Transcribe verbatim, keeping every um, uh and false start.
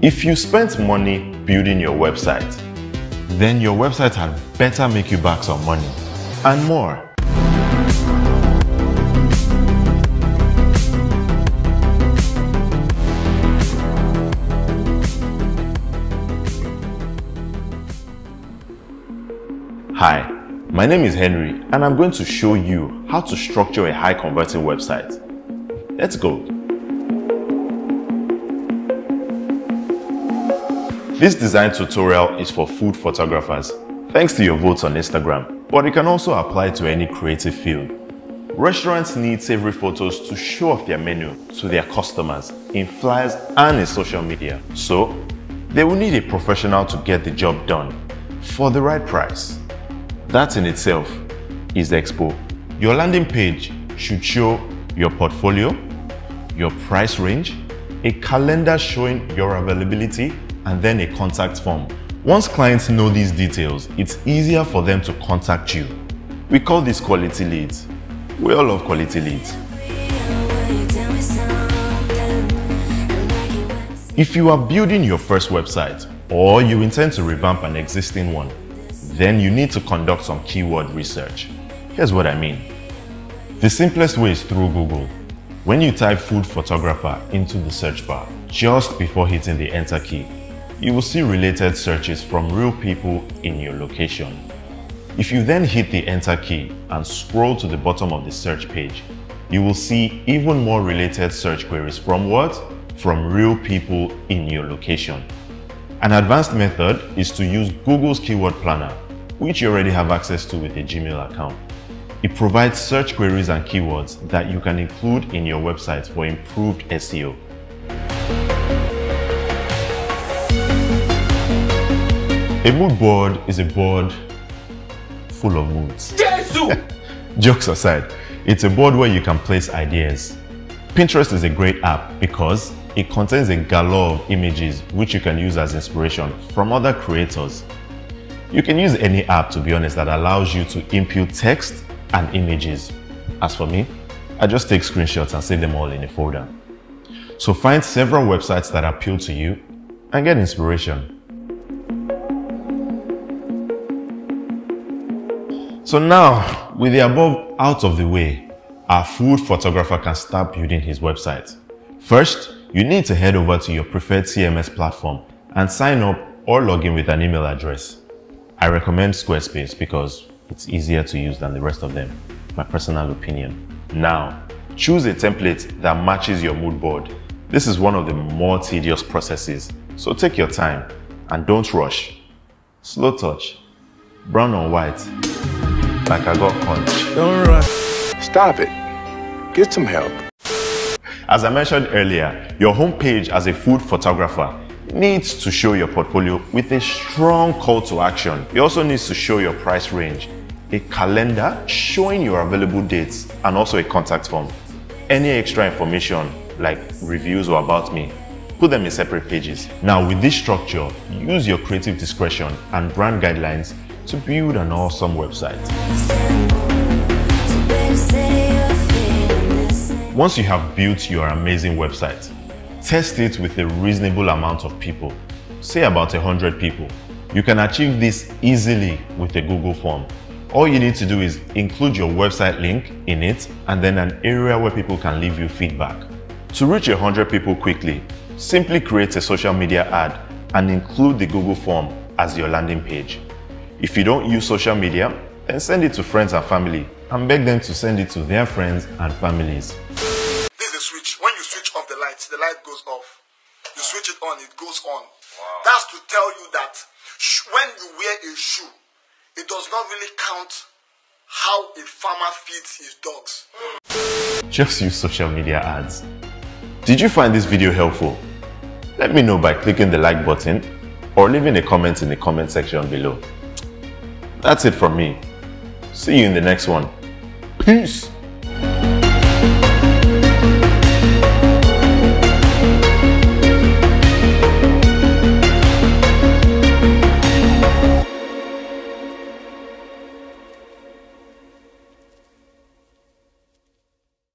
If you spent money building your website, then your website had better make you back some money and more. Hi, my name is Henry and I'm going to show you how to structure a high converting website. Let's go. This design tutorial is for food photographers, thanks to your votes on Instagram, but it can also apply to any creative field. Restaurants need savory photos to show off their menu to their customers in flyers and in social media. So they will need a professional to get the job done for the right price. That in itself is the expo. Your landing page should show your portfolio, your price range, a calendar showing your availability, and then a contact form. Once clients know these details, it's easier for them to contact you. We call this quality leads. We all love quality leads. If you are building your first website or you intend to revamp an existing one, then you need to conduct some keyword research. Here's what I mean. The simplest way is through Google. When you type food photographer into the search bar, just before hitting the enter key, you will see related searches from real people in your location. If you then hit the enter key and scroll to the bottom of the search page, you will see even more related search queries from what? From real people in your location. An advanced method is to use Google's Keyword Planner, which you already have access to with a Gmail account. It provides search queries and keywords that you can include in your website for improved S E O. A mood board is a board full of moods. Jokes aside, it's a board where you can place ideas. Pinterest is a great app because it contains a galore of images which you can use as inspiration from other creators. You can use any app, to be honest, that allows you to input text and images. As for me, I just take screenshots and save them all in a folder. So find several websites that appeal to you and get inspiration. So now, with the above out of the way, our food photographer can start building his website. First, you need to head over to your preferred C M S platform and sign up or log in with an email address. I recommend Squarespace because it's easier to use than the rest of them, my personal opinion. Now, choose a template that matches your mood board. This is one of the more tedious processes, so take your time and don't rush. Slow touch, brown on white. Like I got punched. Don't run. Stop it. Get some help. As I mentioned earlier, your homepage as a food photographer needs to show your portfolio with a strong call to action. It also needs to show your price range, a calendar showing your available dates, and also a contact form. Any extra information like reviews or about me, put them in separate pages. Now, with this structure, use your creative discretion and brand guidelines to build an awesome website. Once you have built your amazing website, test it with a reasonable amount of people, say about one hundred people. You can achieve this easily with a Google Form. All you need to do is include your website link in it and then an area where people can leave you feedback. To reach one hundred people quickly, simply create a social media ad and include the Google Form as your landing page. If you don't use social media, then send it to friends and family and beg them to send it to their friends and families. This is a switch. When you switch off the lights, the light goes off. You switch it on, it goes on. Wow. That's to tell you that when you wear a shoe, it does not really count how a farmer feeds his dogs. Just use social media ads. Did you find this video helpful? Let me know by clicking the like button or leaving a comment in the comment section below. That's it from me. See you in the next one. Peace.